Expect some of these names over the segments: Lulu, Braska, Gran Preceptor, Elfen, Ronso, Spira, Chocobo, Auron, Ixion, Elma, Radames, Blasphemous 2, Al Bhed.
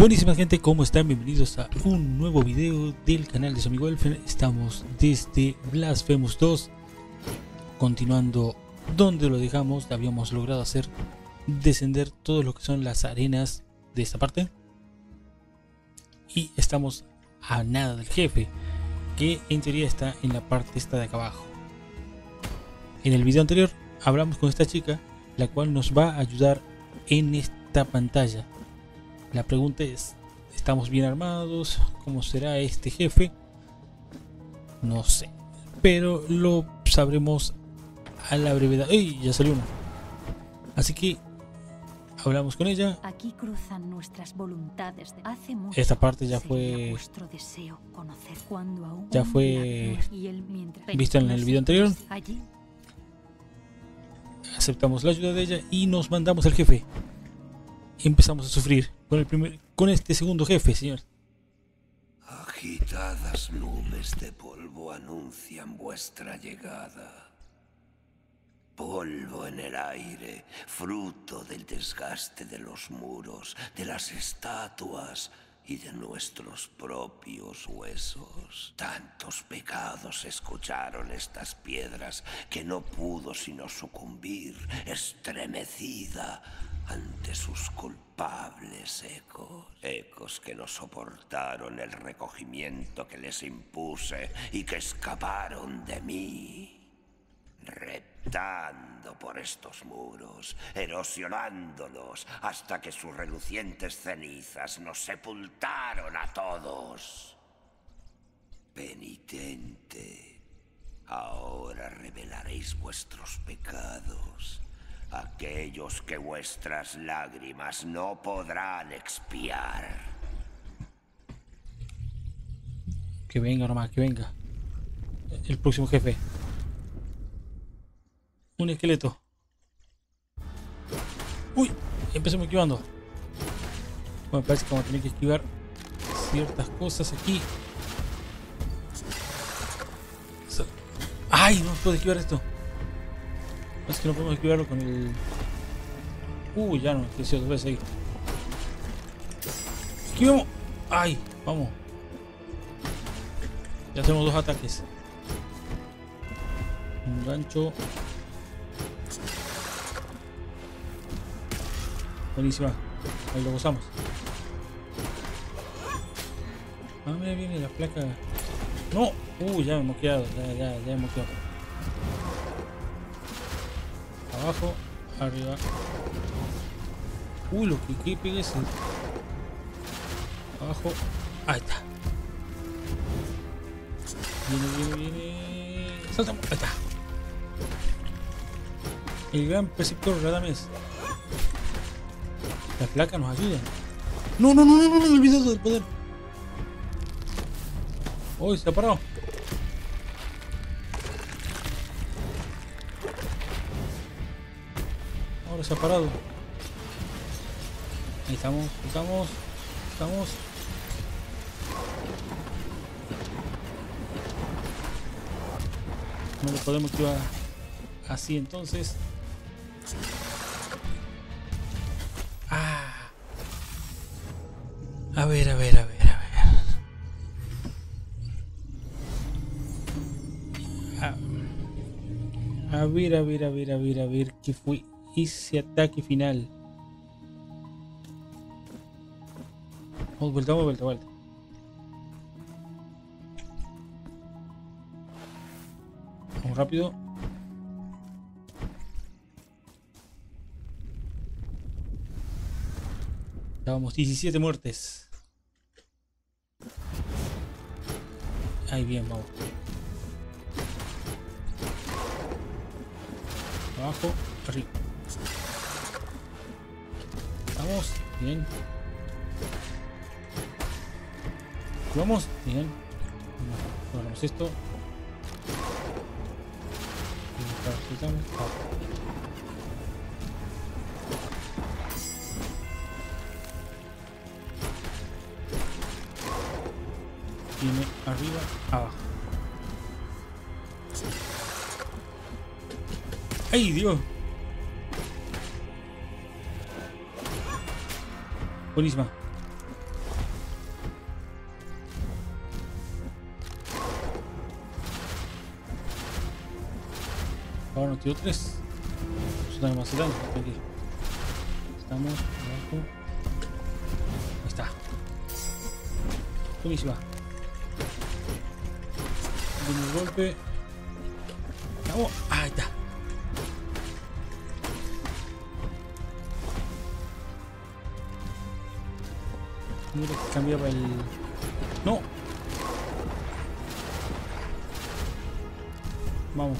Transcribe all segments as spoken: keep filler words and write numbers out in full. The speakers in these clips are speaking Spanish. Buenísima gente, ¿cómo están? Bienvenidos a un nuevo video del canal de su amigo Elfen. Estamos desde Blasphemous dos, continuando donde lo dejamos. Habíamos logrado hacer descender todo lo que son las arenas de esta parte y estamos a nada del jefe, que en teoría está en la parte esta de acá abajo. En el video anterior hablamos con esta chica, la cual nos va a ayudar en esta pantalla. La pregunta es, ¿estamos bien armados? ¿Cómo será este jefe? No sé, pero lo sabremos a la brevedad. ¡Ey! Ya salió uno. Así que hablamos con ella. Aquí cruzan nuestras voluntades de... Hace mucho esta parte ya fue deseo conocer cuando aún ya fue vista en el video anterior. Allí aceptamos la ayuda de ella y nos mandamos al jefe. Empezamos a sufrir con el primer, con este segundo jefe, señor. Agitadas nubes de polvo anuncian vuestra llegada. Polvo en el aire, fruto del desgaste de los muros, de las estatuas y de nuestros propios huesos. Tantos pecados escucharon estas piedras que no pudo sino sucumbir, estremecida ante sus culpables ecos. Ecos que no soportaron el recogimiento que les impuse y que escaparon de mí, reptando por estos muros, erosionándolos hasta que sus relucientes cenizas nos sepultaron a todos. Penitente, ahora revelaréis vuestros pecados, aquellos que vuestras lágrimas no podrán expiar. Que venga nomás, que venga. El próximo jefe. Un esqueleto. Uy, empezamos esquivando. Bueno, parece que vamos a tener que esquivar ciertas cosas aquí. Ay, no puedo esquivar esto. Es que no podemos esquivarlo con el... Uy, uh, ya no, que si otra vez ahí. Esquivamos. Ay, vamos. Ya tenemos dos ataques. Un gancho. Buenísima. Ahí lo gozamos. Ah, mira, viene la placa. No. Uy, uh, ya me he moqueado. Ya, ya, ya me he moqueado. Abajo, arriba. Uy, lo que, que pegue es el... Abajo. Ahí está. Viene, viene, viene. Saltamos. Ahí está. El gran preceptor Radames. La placa nos ayuda. No, no, no, no, no, no, olvidado del poder. Uy, se ha parado. Se ha parado. Ahí estamos, estamos, estamos. No lo podemos llevar así entonces. Ah. A ver, a ver, a ver, a ver. A ver, a ver, a ver, a ver, a ver, ¿qué fue ese ataque final? Vamos, vuelta, vamos, vuelta, vuelta. Vamos rápido. Estábamos diecisiete muertes. Ahí bien, vamos. Abajo, arriba. Vamos, bien. Vamos, bien. Ponemos esto. Quitamos. Viene arriba, abajo. ¡Ay, Dios! Buenísima. Ahora nos tiró tres. Eso nada más, estamos aquí. Estamos abajo. Ahí está. Buenísima. Un golpe. Vamos. Ahí está. Mira que cambiaba el. ¡No! Vamos.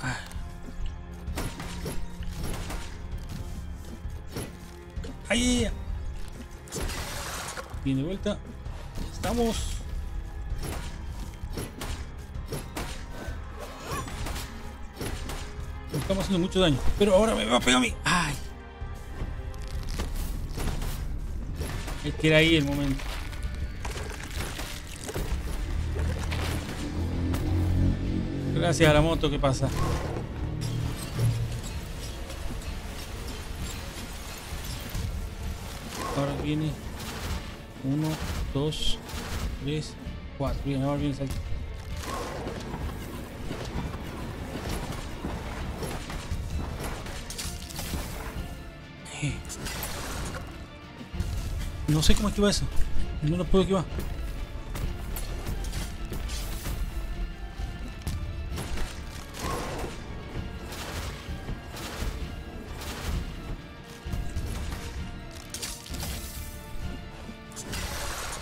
Ah. ¡Ahí! Bien de vuelta. Estamos. Me estamos haciendo mucho daño. Pero ahora me va a pegar a mí. ¡Ay! Es que era ahí el momento. Gracias a la moto que pasa. Ahora viene uno, dos, tres, cuatro. Bien, ahora viene salto. No sé cómo esquiva eso. No lo puedo esquivar.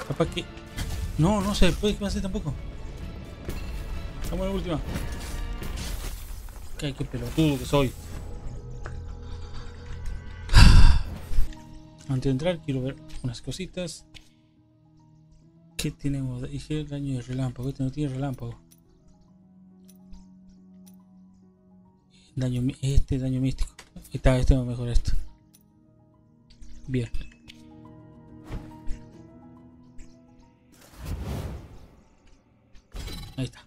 Capaz que... No, no se puede esquivar así tampoco. Vamos a la última. Ay, qué pelotudo que soy. Antes de entrar quiero ver unas cositas. ¿Qué tenemos? Dije el daño de relámpago. Este no tiene relámpago. Daño, este daño místico. Esta, este va a mejorar esto. Bien. Ahí está.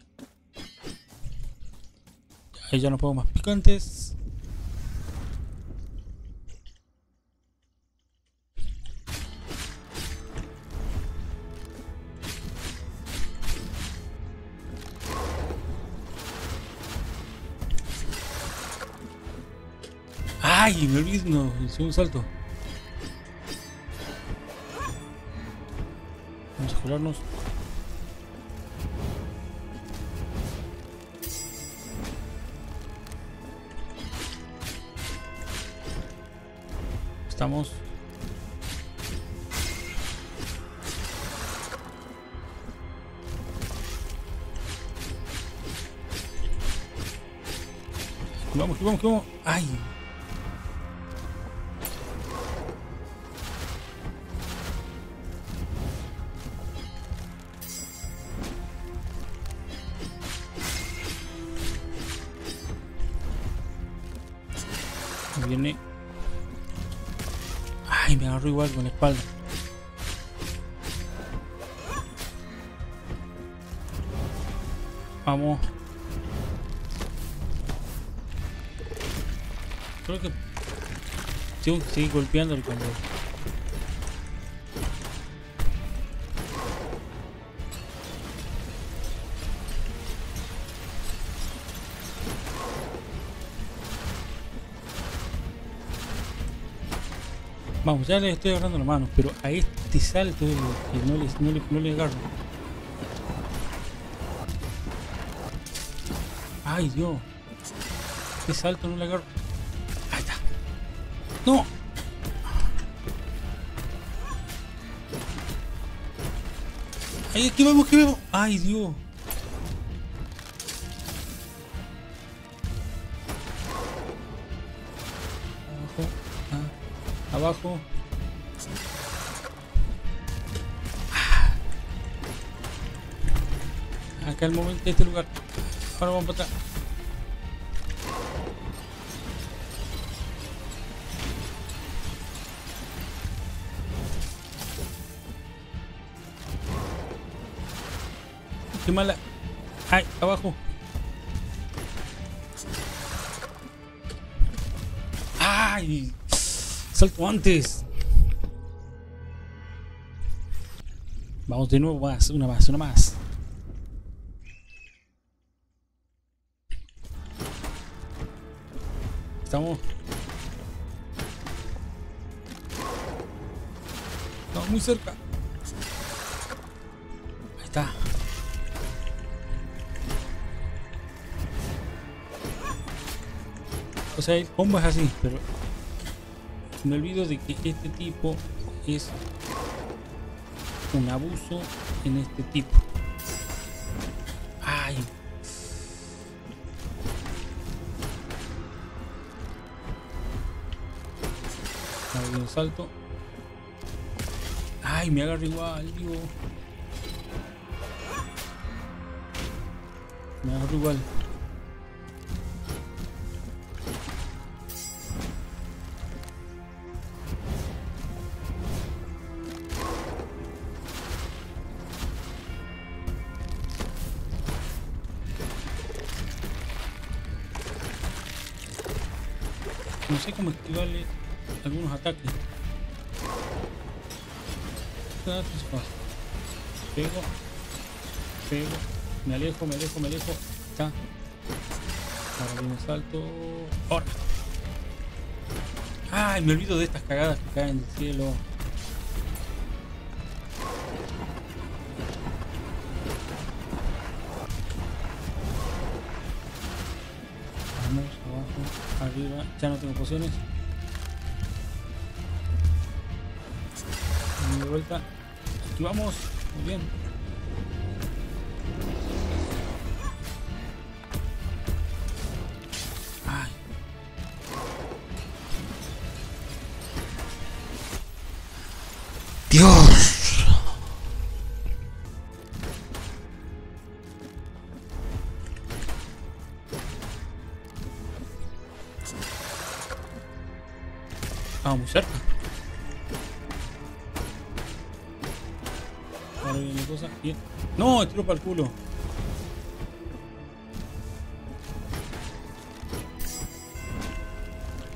Ahí ya no puedo más picantes. Ay, me olvidé, no, el segundo salto. Vamos a curarnos. Estamos. Vamos, vamos, vamos. Ay. Viene. Ay, me agarro igual con la espalda. Vamos. Creo que tengo que seguir golpeando el control. Vamos, ya les estoy agarrando la mano, pero a este salto no le no les, no les agarro. Ay, Dios. Este salto no le agarro. Ahí está. ¡No! ¡Ay, aquí vemos, aquí vemos! ¡Ay, Dios! Abajo. Acá el momento de este lugar. Ahora vamos para atrás. Qué mala. Ay, abajo. Ay. Salto antes. Vamos de nuevo, más, una más, una más. estamos. Estamos muy cerca. Ahí está. O sea, el combo es así, pero me olvido de que este tipo es un abuso en este tipo. Ay. Ahí un salto. Ay, me agarro igual, digo. Me agarro igual. No sé cómo esquivarle algunos ataques. Pego, pego, me alejo, me alejo, me alejo. Está. Ahora viene un salto. Ahora. Ay, me olvido de estas cagadas que caen del cielo. Arriba, ya no tengo pociones. De vuelta. Aquí vamos. Muy bien. Ay. Dios. Estaba muy cerca. Ahora viene la cosa. Bien. No, tiro para el culo.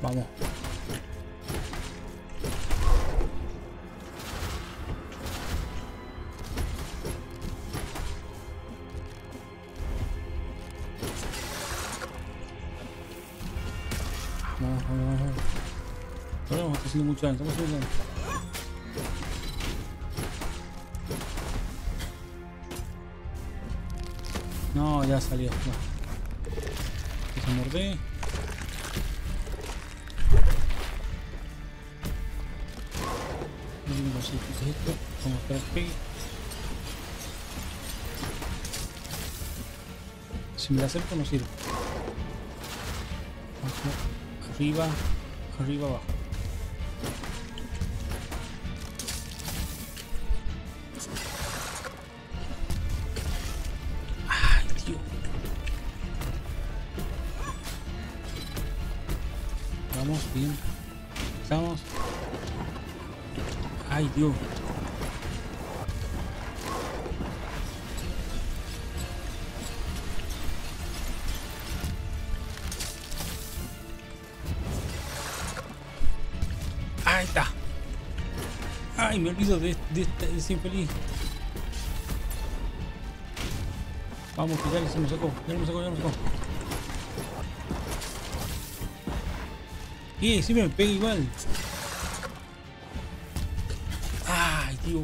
Vamos. Vamos, vamos, vamos. Ahora vamos haciendo mucho daño, estamos haciendo daño. No, ya salió. Se mordé. No sé qué es esto. Vamos a estar aquí. Si me la acerco no sirve. Abajo, arriba, arriba, abajo. Vamos bien, estamos. Ay, Dios. Ahí está. Ay, me olvido de este infeliz. Vamos, que ya se me sacó, ya me sacó, ya me sacó. Y si me pega igual. Ay, tío.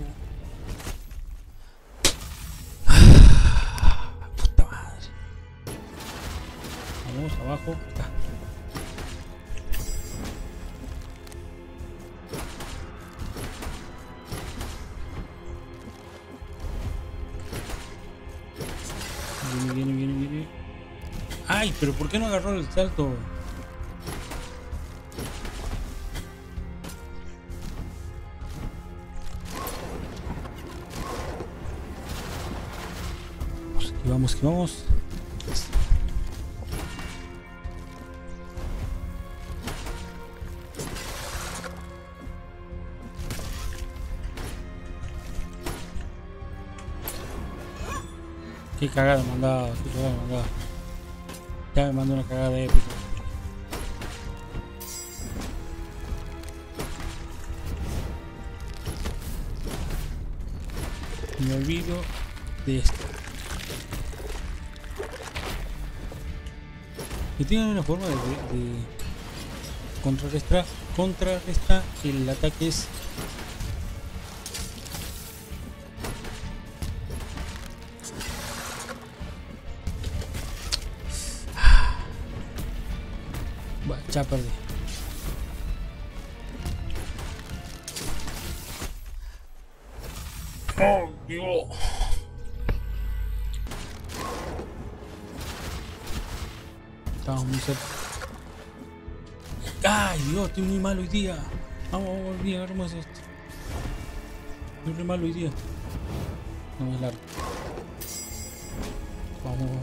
Puta madre. Vamos abajo. Está. Viene, viene, viene, viene. Ay, pero ¿por qué no agarró el salto? Vamos, que vamos. Qué cagada mandada, qué cagada mandada. Ya me mandó una cagada épica. Me olvido de esto. Que tienen una forma de, de, de contrarrestar, contrarrestar el ataque es. Bueno, ya perdí. Oh, Dios. Estamos muy cerca. Ay, Dios, estoy muy mal hoy día. Vamos, vamos, hoy día, agarremos esto. Estoy muy mal hoy día. No me es largo. Vamos, vamos.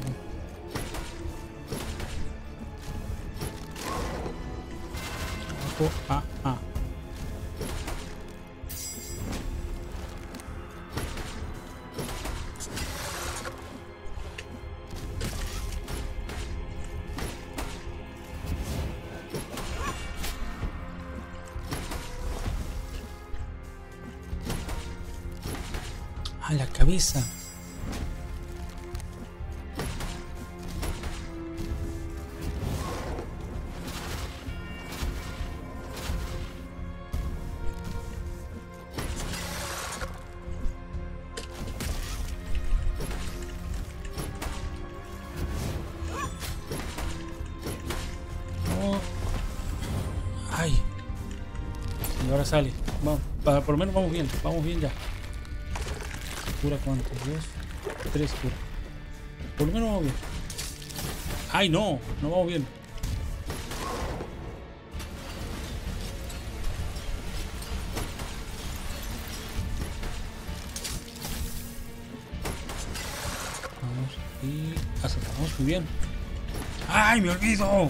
Abajo, ah, ah. A la cabeza. No. Ay. Y ahora sale. Vamos, para, por lo menos vamos bien, vamos bien ya. ¿Cura cuánto? Dos, tres cura. Por lo menos vamos bien. ¡Ay, no! No vamos bien. Vamos y acertamos muy bien. ¡Ay, me olvido!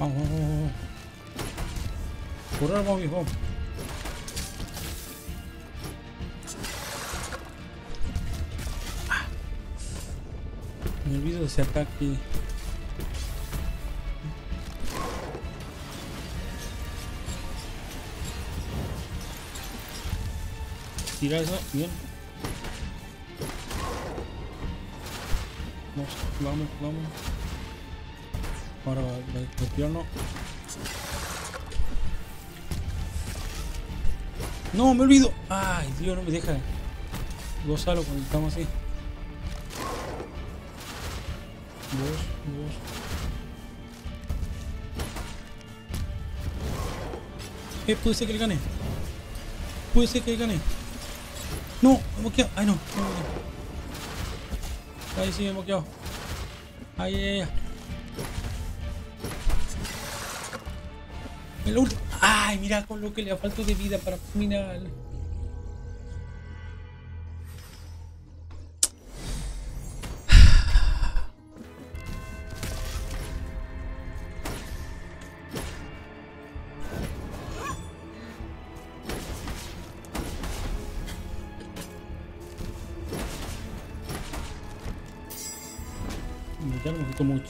Vamos, vamos, vamos. Por ahora vamos, viejo. Ah. Me olvido de ese ataque. Tira eso, bien. Vamos, vamos, vamos. Ahora va a copiarlo. No, me olvido. Ay, Dios, no me deja gozarlo cuando estamos así. Dos, dos. Eh, puede ser que le gane. Puede ser que le gane. No, me he moqueado. Ay, no, no me he moqueado. Ahí sí me he moqueado. Ay, ay, ay. El último. Ay, mira con lo que le ha faltado de vida para terminar. Ya no me gustó mucho.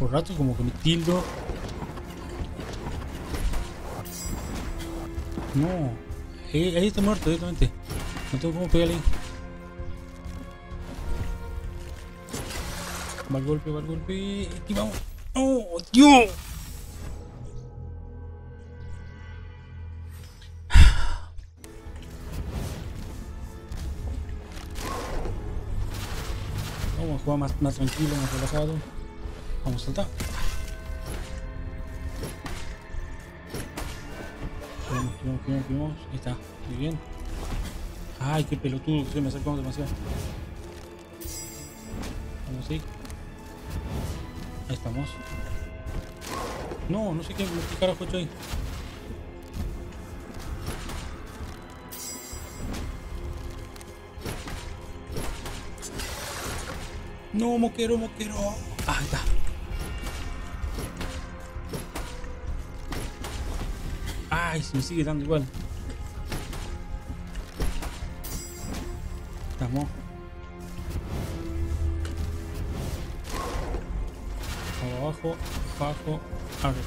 Por rato como que me tildo. No, ahí, ahí está muerto directamente. No tengo cómo pegarle. Va el golpe, va el golpe. Aquí vamos. ¡Oh, Dios! Vamos a jugar más, más tranquilo, más relajado. Vamos a saltar. Subimos, subimos, subimos, subimos. Ahí está, muy bien. Ay, qué pelotudo, que se me acercó demasiado. Vamos así. Ahí estamos. No, no sé qué, qué carajo he hecho ahí. No, moquero, moquero. Ahí está. Ay, se me sigue dando igual. Estamos. Abajo, abajo, arriba.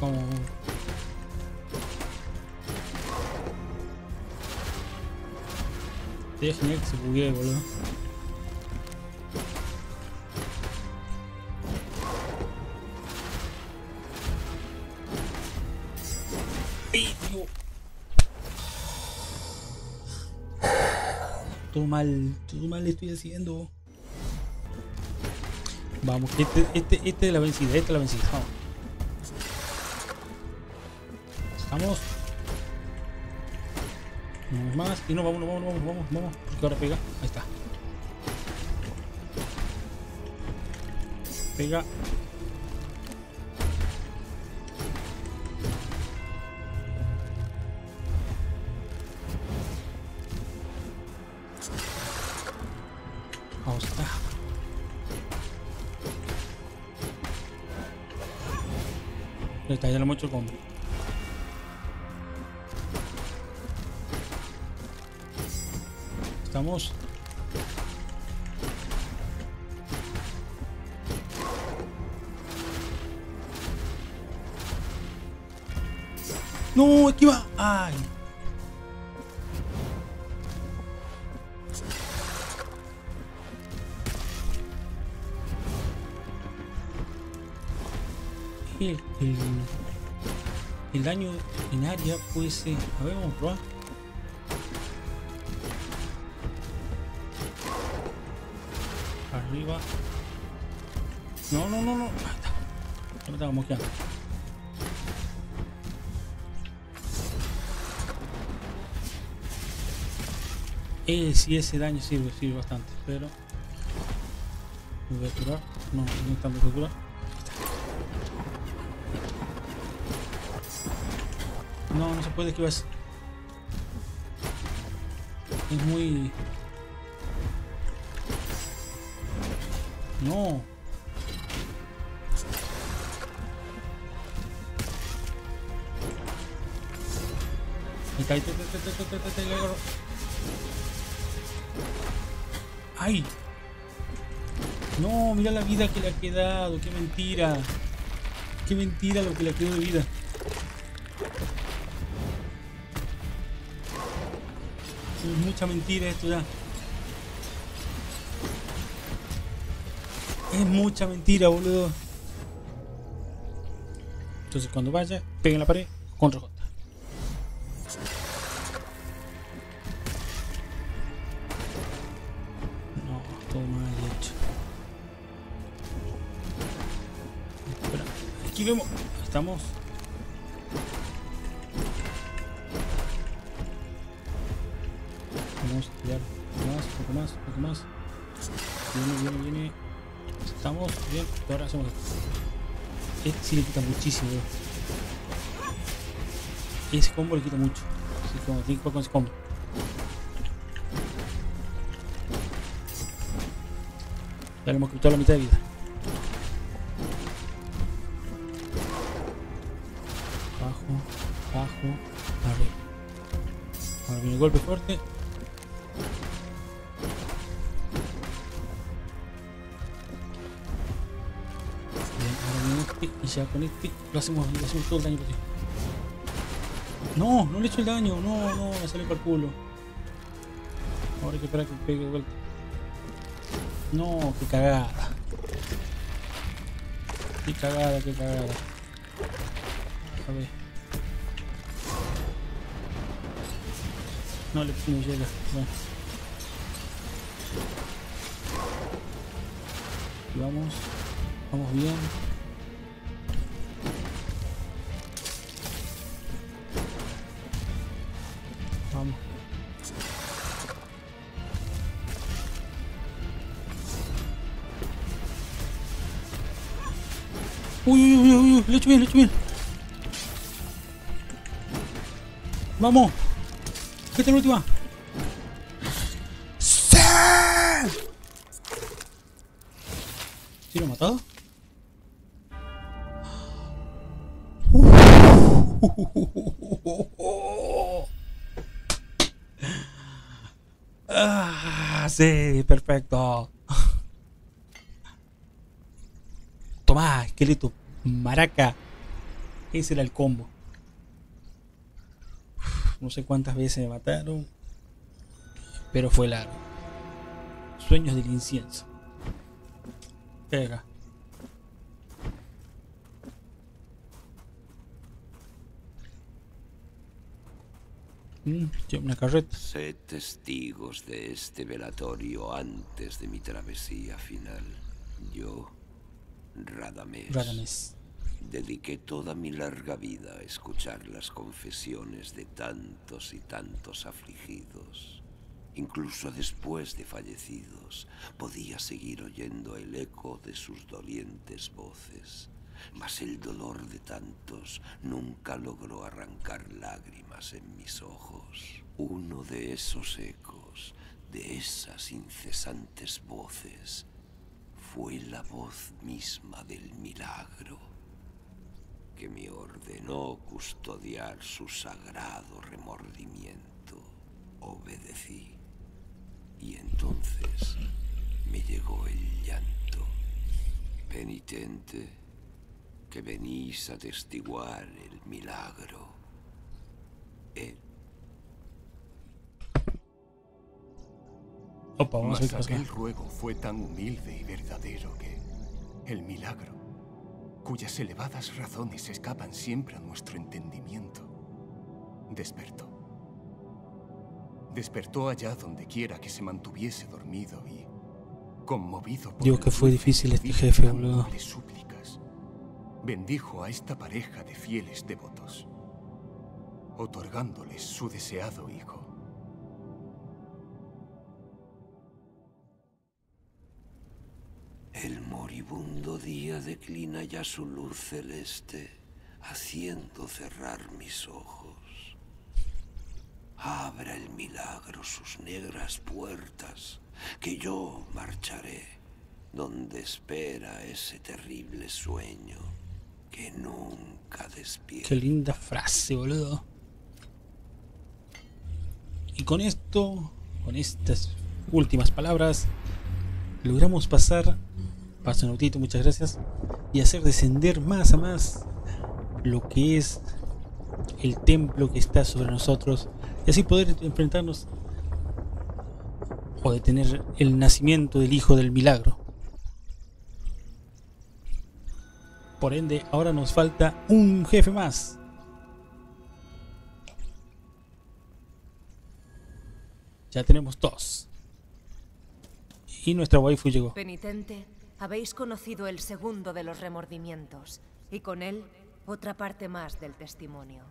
Como... Déjame que se buguee, boludo. Todo mal, todo mal estoy haciendo. Vamos, este, este, este es la vencida, esta es la vencida. Vamos. Estamos. Uno más. Y no, vamos, no, vamos, vamos, vamos, vamos. Porque ahora pega. Ahí está. Pega. Ya lo hemos hecho combo. Estamos. No, aquí va. Ay. El, el, el daño en área puede ser. A ver, vamos a probar. Arriba. No, no, no, no. Ah, está. Ya me estaba mosqueando. Eh, si ese daño sirve, sirve bastante. Pero. ¿Me voy a curar? No, no está muy curar. No, no se puede esquivar. Es muy... No. Me caí, te, te, te, te, te, te, te, te, ¡ay! No, mira la vida que le ha quedado. ¡Qué mentira! ¡Qué mentira lo que le quedó de vida! Mucha mentira esto ya. Es mucha mentira, boludo. Entonces cuando vaya, peguen la pared con rojo. No, todo mal hecho. Espera, aquí vemos. Estamos. Vamos a tirar un poco más, un poco más, un poco más. Viene, viene, viene. Estamos bien. Ahora hacemos esto. Este sí le quita muchísimo. Ese combo le quita mucho. Así que vamos a tener que jugar con ese combo. Ya le hemos quitado la mitad de vida. Bajo, bajo, arriba. Ahora viene el golpe fuerte. Y ya con este lo hacemos, le hacemos todo el daño posible. No, no le he hecho el daño, no, no, me salió para el culo. Ahora hay que esperar que pegue de vuelta. No, qué cagada. Qué cagada, qué cagada. A ver. No le pusimos llega, bueno. Y vamos, vamos bien. Vamos. Uy, uy, uy, uy, lo he hecho bien, lo he hecho bien. Vamos. Esta es la última. ¡Sí! ¿Sí lo he matado? Uf. Ah, sí, perfecto. Tomá, esqueleto, maraca. Ese era el combo. No sé cuántas veces me mataron, pero fue largo. Sueños del incienso. Pega. Una carreta. Sé testigos de este velatorio antes de mi travesía final. Yo, Radames, Radames, dediqué toda mi larga vida a escuchar las confesiones de tantos y tantos afligidos. Incluso después de fallecidos, podía seguir oyendo el eco de sus dolientes voces. Mas el dolor de tantos nunca logró arrancar lágrimas en mis ojos. Uno de esos ecos, de esas incesantes voces, fue la voz misma del milagro, que me ordenó custodiar su sagrado remordimiento. Obedecí, y entonces me llegó el llanto. Penitente, que venís a atestiguar el milagro. Él. Opa, vamos Mas a aquel ruego fue tan humilde y verdadero que el milagro, cuyas elevadas razones escapan siempre a nuestro entendimiento, despertó. Despertó allá donde quiera que se mantuviese dormido y conmovido por... Digo que fue difícil este jefe, boludo. Bendijo a esta pareja de fieles devotos, otorgándoles su deseado hijo. El moribundo día declina ya su luz celeste, haciendo cerrar mis ojos. Abra el milagro sus negras puertas, que yo marcharé donde espera ese terrible sueño que nunca despierta. Qué linda frase, boludo. Y con esto, con estas últimas palabras, logramos pasar, paso un autito, muchas gracias, y hacer descender más a más lo que es el templo que está sobre nosotros, y así poder enfrentarnos o detener el nacimiento del hijo del milagro. Por ende, ahora nos falta un jefe más. Ya tenemos dos. Y nuestra waifu llegó. Penitente, habéis conocido el segundo de los remordimientos, y con él, otra parte más del testimonio.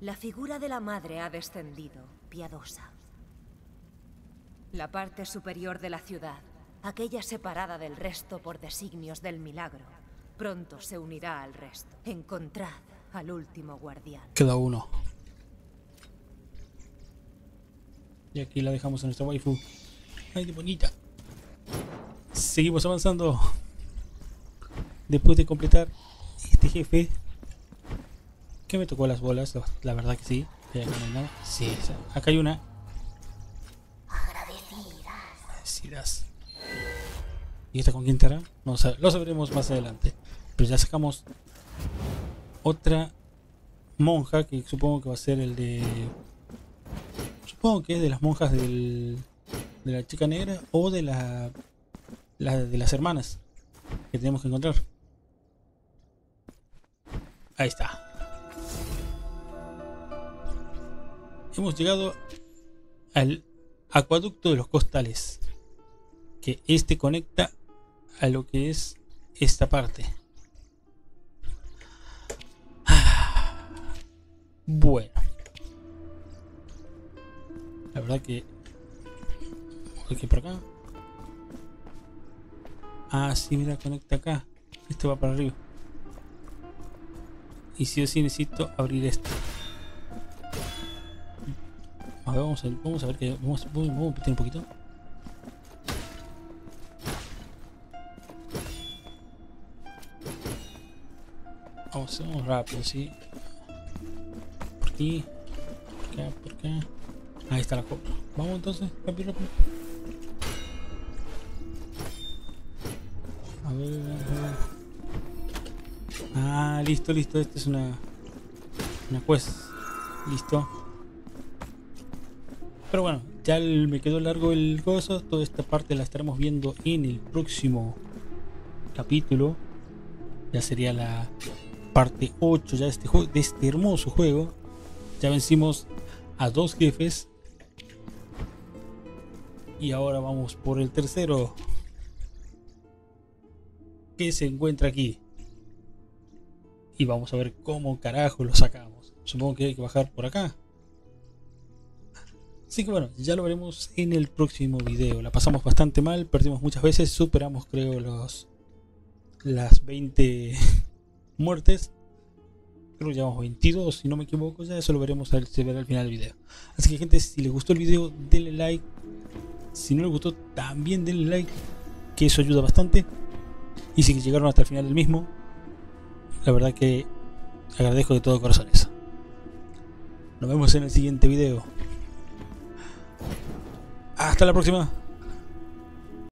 La figura de la madre ha descendido, piadosa. La parte superior de la ciudad, aquella separada del resto por designios del milagro, pronto se unirá al resto. Encontrad al último guardián. Queda uno. Y aquí la dejamos a nuestra waifu. Ay, qué bonita. Seguimos avanzando. Después de completar este jefe, que me tocó las bolas, la verdad que sí. Acá no hay nada. Sí, acá hay una. Agradecidas. ¿Y esta con quién estará? No, lo sabremos más adelante. Pero ya sacamos otra monja, que supongo que va a ser el de... Supongo que es de las monjas del, de la chica negra, o de, la, la, de las hermanas que tenemos que encontrar. Ahí está. Hemos llegado al acueducto de los costales, que este conecta a lo que es esta parte. Bueno, la verdad que aquí por acá. Ah, sí, mira, conecta acá. Esto va para arriba. Y sí o sí necesito abrir esto. A ver, vamos a ver, vamos a ver que vamos, vamos a petir un poquito. Vamos rápido, sí. Por aquí. Por acá, por acá. Ahí está la copla. Vamos entonces, papi, rápido. A ver, a ver. Ah, listo, listo. Esta es una... Una quest. Listo. Pero bueno, ya el, me quedó largo el gozo. Toda esta parte la estaremos viendo en el próximo capítulo. Ya sería la parte ocho ya de este, de este hermoso juego. Ya vencimos a dos jefes. Y ahora vamos por el tercero, que se encuentra aquí. Y vamos a ver cómo carajo lo sacamos. Supongo que hay que bajar por acá. Así que bueno, ya lo veremos en el próximo video. La pasamos bastante mal, perdimos muchas veces. Superamos, creo, los las veinte muertes. Creo que llevamos veintidós, si no me equivoco. Ya eso lo veremos al, se verá al final del video. Así que gente, si les gustó el video, denle like. Si no les gustó, también denle like, que eso ayuda bastante. Y si llegaron hasta el final del mismo, la verdad que agradezco de todo corazón eso. Nos vemos en el siguiente video. Hasta la próxima.